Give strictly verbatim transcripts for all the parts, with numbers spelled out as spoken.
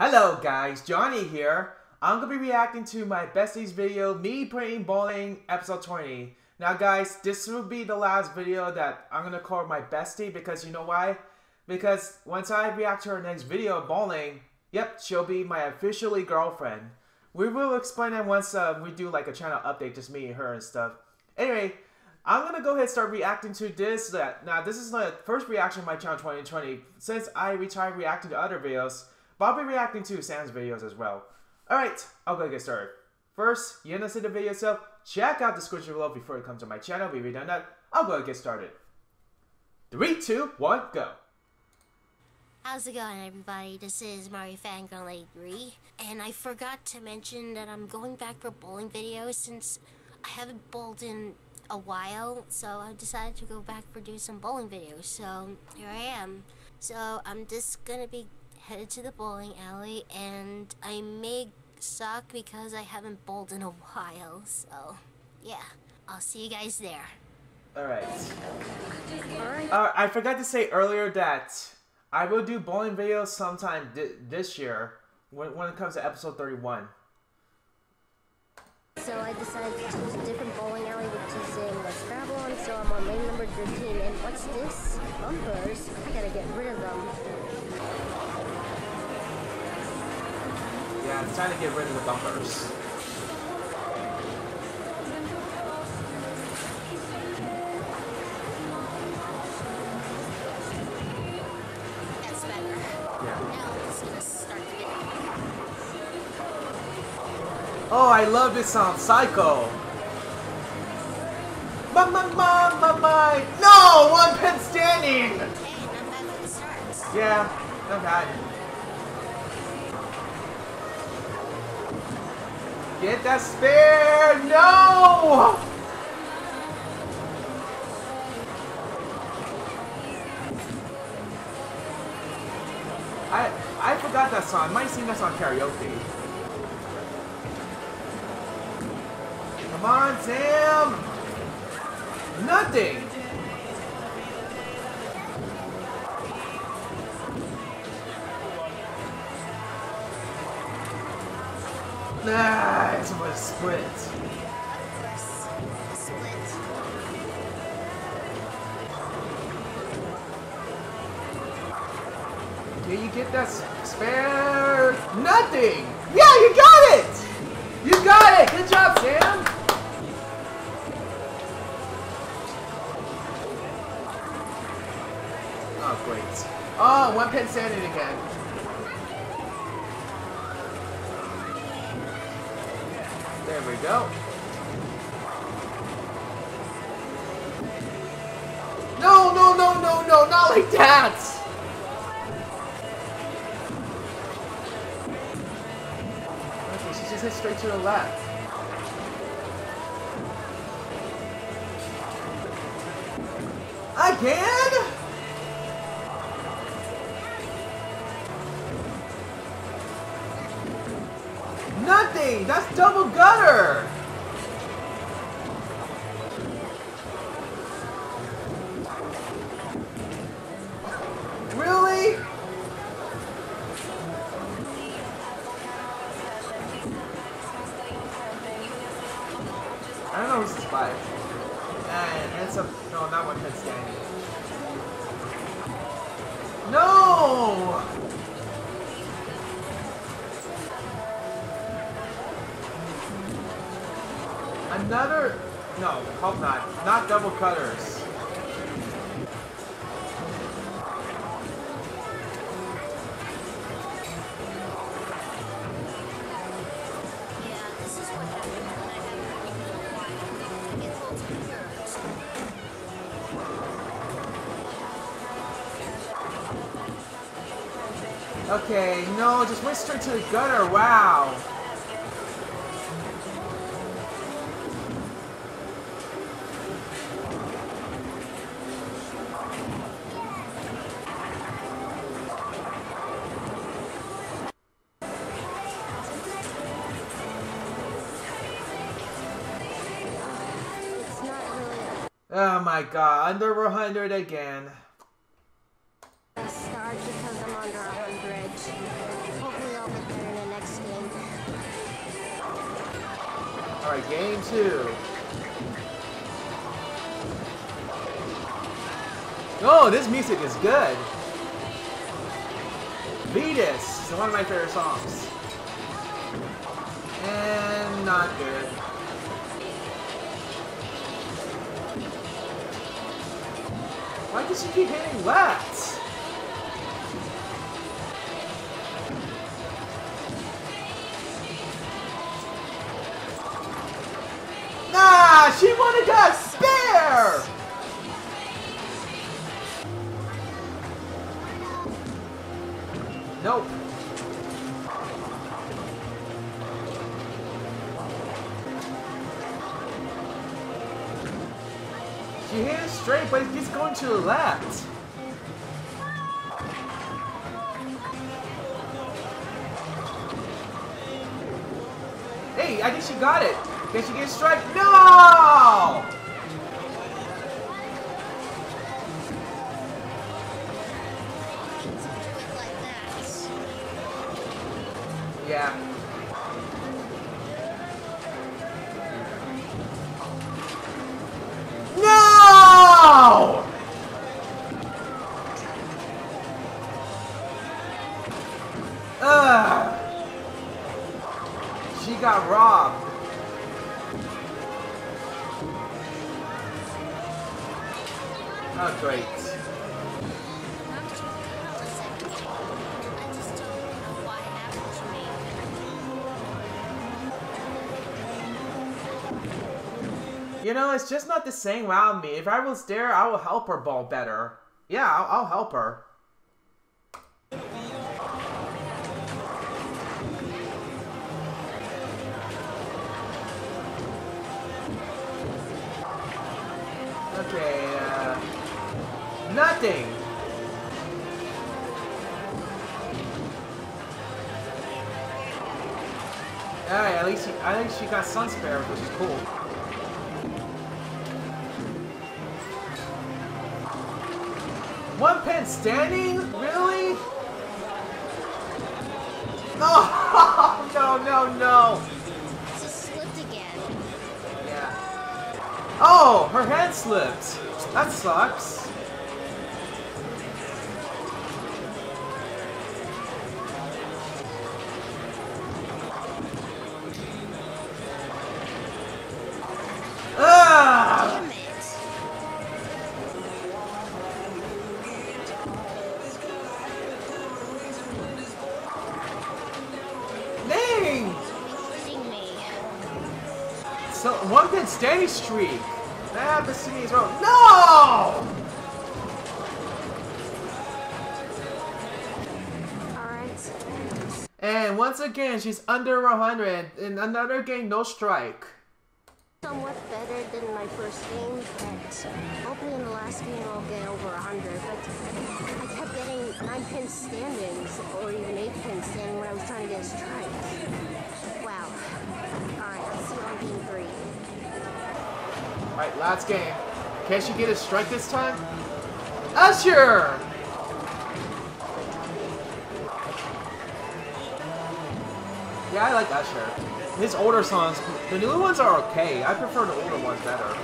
Hello guys, Johnny here. I'm going to be reacting to my besties video, me playing bowling, episode twenty. Now guys, this will be the last video that I'm going to call my bestie because you know why? Because once I react to her next video of bowling, yep, she'll be my officially girlfriend. We will explain it once uh, we do like a channel update, just me and her and stuff. Anyway, I'm going to go ahead and start reacting to this. That Now this is the first reaction of my channel twenty twenty since I retired reacting to other videos. But I'll be reacting to Sam's videos as well. Alright, I'll go get started. First, you're gonna see the video itself, check out the description below before you come to my channel. If you done that, I'll go get started. three, two, one, go! How's it going everybody? This is Mario Fangirl eighty-three, and I forgot to mention that I'm going back for bowling videos since I haven't bowled in a while, so I decided to go back for do some bowling videos, so here I am. So I'm just gonna be headed to the bowling alley, and I may suck because I haven't bowled in a while, so yeah, I'll see you guys there. Alright. Alright. Uh, I forgot to say earlier that I will do bowling videos sometime this year when, when it comes to episode thirty-one. So I decided to choose a different bowling alley, which is in the Scrabble, and so I'm on lane number thirteen, and what's this? Bumpers? I gotta get rid of them. Yeah, it's time to get rid of the bumpers. That's better. Yeah. Now I'm just gonna start the video. Oh, I love this song, Psycho. Mom, mom, mom, mom, mom. No, one pin standing. Hey, not bad when it starts. Yeah, not bad. Get that spare! No! I I forgot that song. I might sing that song karaoke. Come on, Sam! Nothing! Ah, it's about to split. split. Did you get that spare? Nothing! Yeah, you got it! You got it! Good job, Sam! Oh, great. Oh, one pin standing again. There we go. No, no, no, no, no, not like that! Okay, she just hit straight to the left. Again? Nothing! That's double gutter! Really? I don't know who's this by. And it's a... No, not one head standing. No! Another, no, hope not. Not double cutters. Yeah, this is what happened when I haven't been in a while. Okay, no, just went straight to the gutter. Wow. Oh my god, under one hundred again. I'm scarred because I'm under one hundred. Hopefully I'll All right, game two. Oh, this music is good. Vetus is one of my favorite songs. And not good. Why does she keep hitting left? Nah, she wanted to spare! Nope. She hit it straight, but it keeps going to the left. Hey, I think she got it. Can she get strike? No! Yeah. No! Ugh. She got robbed. Oh, great. You know, it's just not the same without me. If I was there, I will help her ball better. Yeah, I'll, I'll help her. Okay, uh... nothing! Alright, at least she, I think she got Sun Spare, which is cool. One pin standing? Really? No! No, no, no! She slipped again. Yeah. Oh! Her hand slipped! That sucks. So, one pin standing streak! That happens to me as well. No! Alright. And once again, she's under one hundred. In another game, no strike. Somewhat better than my first game, but hopefully in the last game I'll get over one hundred. But I kept getting nine pin standings, or even eight pin standing when I was trying to get a strike. Wow. Alright, last game. Can she get a strike this time? Usher! Yeah, I like Usher. His older songs, the new ones are okay. I prefer the older ones better.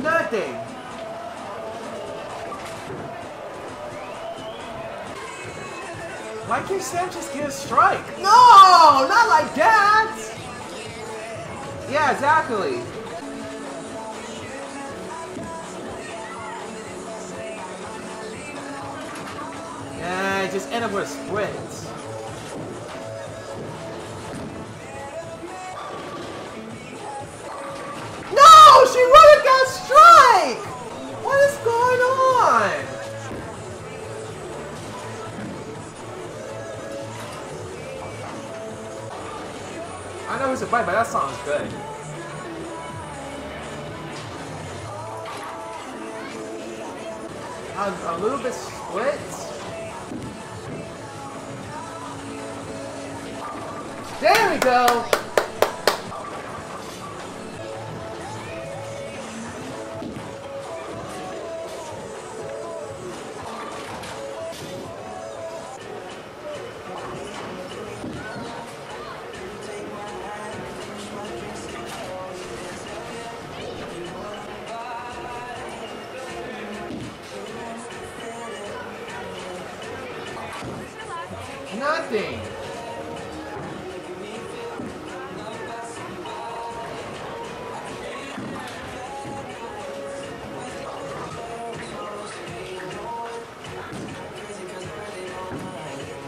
Nothing. Why can't Sam just get a strike? No, not like that. Yeah, exactly. Yeah, just end up with a sprint. I know it's a bite, but that sounds good. I'm a little bit split. There we go!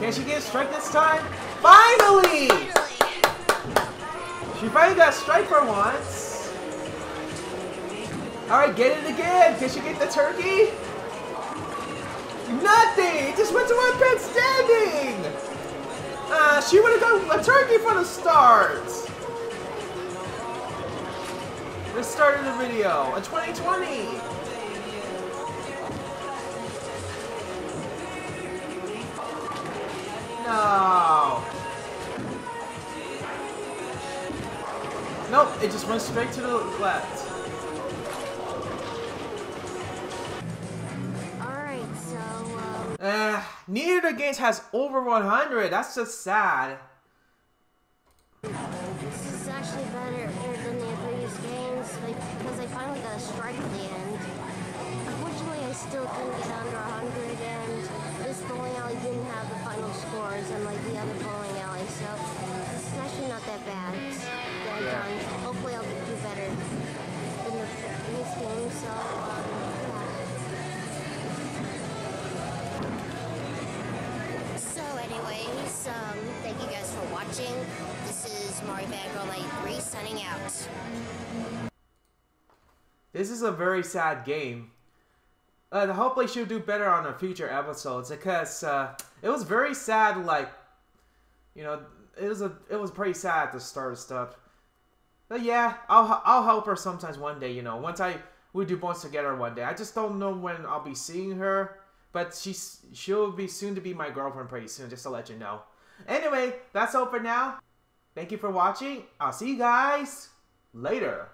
Can she get a strike this time? Finally! She finally got a strike for once. Alright, get it again. Did she get the turkey? Nothing! It just went to one pin standing! Uh, she would have got a turkey for the start. Let's start the video. A twenty twenty! No. Nope, it just went straight to the left. Alright, so uh... uh neither of the games has over one hundred. That's just sad. This is actually better than the previous games, like, because I finally got a strike at the end. Unfortunately, I still couldn't get under one hundred, and this bowling alley didn't have the final scores unlike the other bowling alley, so this is actually not that bad. And, yeah. um, hopefully, I'll do better than the previous game, so um, yeah. So, anyways, um, thank you guys for watching. This is Mario Bad Girl ninety-three signing out. This is a very sad game. Uh, hopefully she'll do better on her future episodes, because uh, it was very sad. Like, you know, it was a it was pretty sad to start stuff. But yeah, I'll I'll help her sometimes one day. You know, once I we do bones together one day. I just don't know when I'll be seeing her, but she's she'll be soon to be my girlfriend pretty soon. Just to let you know. Anyway, that's all for now. Thank you for watching. I'll see you guys later.